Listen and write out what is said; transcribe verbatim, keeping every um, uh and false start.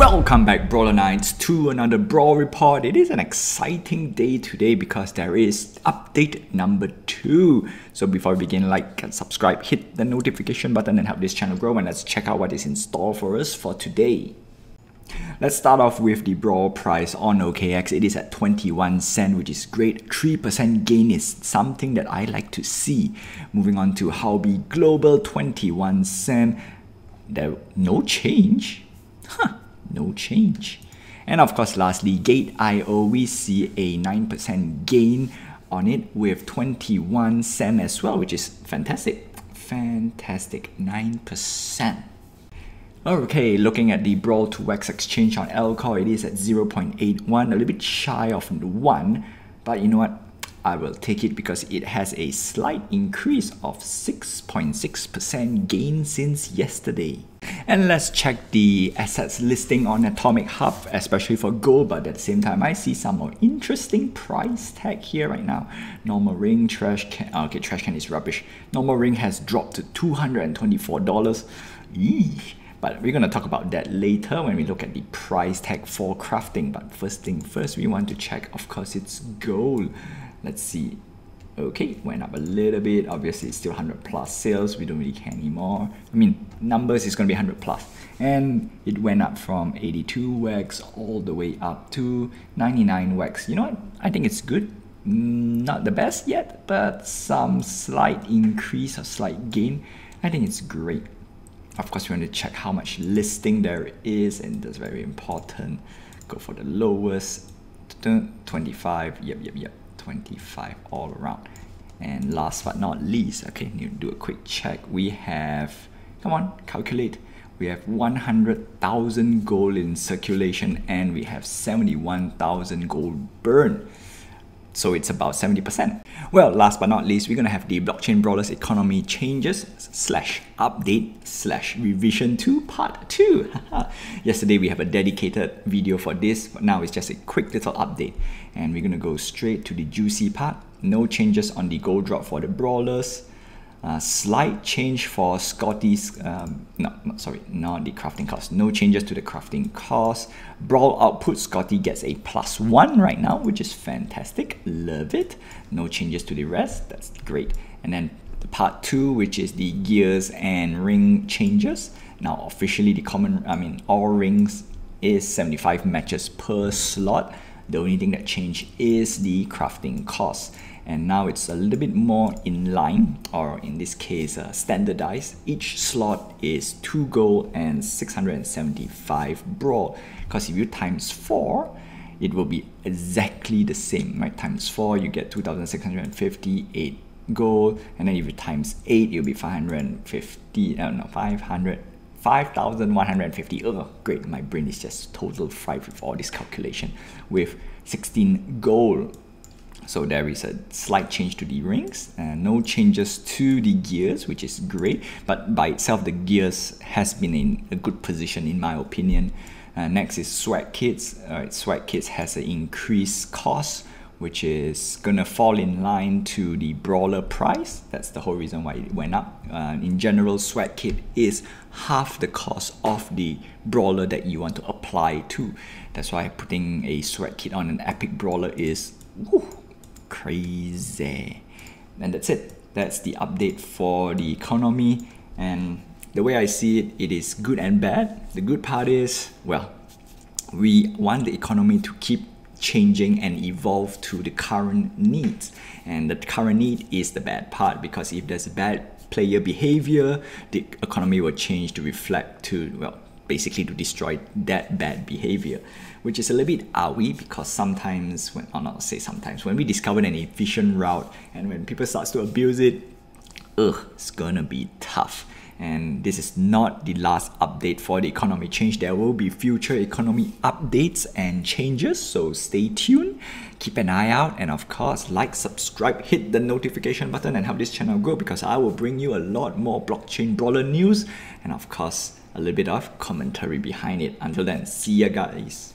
Welcome back, Brawler Nines, to another Brawl Report. It is an exciting day today because there is update number two. So before we begin, like and subscribe, hit the notification button and help this channel grow. And let's check out what is in store for us for today. Let's start off with the Brawl price on O K X. It is at twenty-one cents, which is great. three percent gain is something that I like to see. Moving on to Halby Global, twenty-one cents. There, no change. Huh. No change. And of course, lastly, Gate dot I O, we see a nine percent gain on it with twenty-one cents as well, which is fantastic. Fantastic, nine percent. Okay, looking at the Brawl to Wax exchange on Alcor, it is at zero point eight one, a little bit shy of one, but you know what? I will take it because it has a slight increase of six point six percent gain since yesterday. And let's check the assets listing on Atomic Hub, especially for gold, but at the same time I see some more interesting price tag here right now. Normal ring, trash can, okay, trash can is rubbish. Normal ring has dropped to two hundred twenty-four dollars. Eesh. But we're going to talk about that later when we look at the price tag for crafting. But first thing first, we want to check, of course, it's gold. Let's see. Okay, went up a little bit. Obviously, it's still one hundred plus sales. We don't really care anymore. I mean, numbers is going to be one hundred plus. And it went up from eighty-two wax all the way up to ninety-nine wax. You know what? I think it's good. Not the best yet, but some slight increase or slight gain. I think it's great. Of course, we want to check how much listing there is, and that's very important. Go for the lowest, twenty-five, yep, yep, yep, twenty-five all around. And last but not least, okay, you do a quick check. We have, come on, calculate. We have one hundred thousand gold in circulation, and we have seventy-one thousand gold burn. So it's about seventy percent. Well, last but not least, we're going to have the Blockchain Brawlers economy changes slash update slash revision to part two. Yesterday, we have a dedicated video for this, but now it's just a quick little update. And we're going to go straight to the juicy part. No changes on the gold drop for the Brawlers. Uh, slight change for Scotty's, um, no, no, sorry, not the crafting cost. No changes to the crafting cost. Brawl output, Scotty gets a plus one right now, which is fantastic. Love it. No changes to the rest. That's great. And then the part two, which is the gears and ring changes. Now, officially, the common, I mean, all rings is seventy-five matches per slot. The only thing that changed is the crafting cost. And now it's a little bit more in line, or in this case, uh, standardized. Each slot is two gold and six hundred seventy-five brawl. Because if you times four, it will be exactly the same, right? Times four, you get two thousand six hundred fifty-eight gold. And then if you times eight, you'll be five hundred fifty, uh, no, five hundred. five thousand one hundred fifty. Oh, great. My brain is just total fried with all this calculation with sixteen gold. So there is a slight change to the rings and no changes to the gears, which is great. But by itself, the gears has been in a good position, in my opinion. Uh, next is Swag Kids. Uh, Swag Kids has an increased cost, which is gonna fall in line to the brawler price. That's the whole reason why it went up. Uh, in general, Swag Kit is half the cost of the brawler that you want to apply to. That's why putting a Swag Kit on an epic brawler is woo, crazy. And that's it. That's the update for the economy. And the way I see it, it is good and bad. The good part is, well, we want the economy to keep changing and evolve to the current needs, and the current need is the bad part, because if there's bad player behavior, the economy will change to reflect to, well, basically to destroy that bad behavior, which is a little bit owie, because sometimes when, or not say sometimes, when we discover an efficient route and when people start to abuse it, ugh, it's gonna be tough. And this is not the last update for the economy change. There will be future economy updates and changes, so stay tuned. Keep an eye out, and of course, like, subscribe, hit the notification button and help this channel grow, because I will bring you a lot more Blockchain Brawler news and of course, a little bit of commentary behind it. Until then, see ya guys.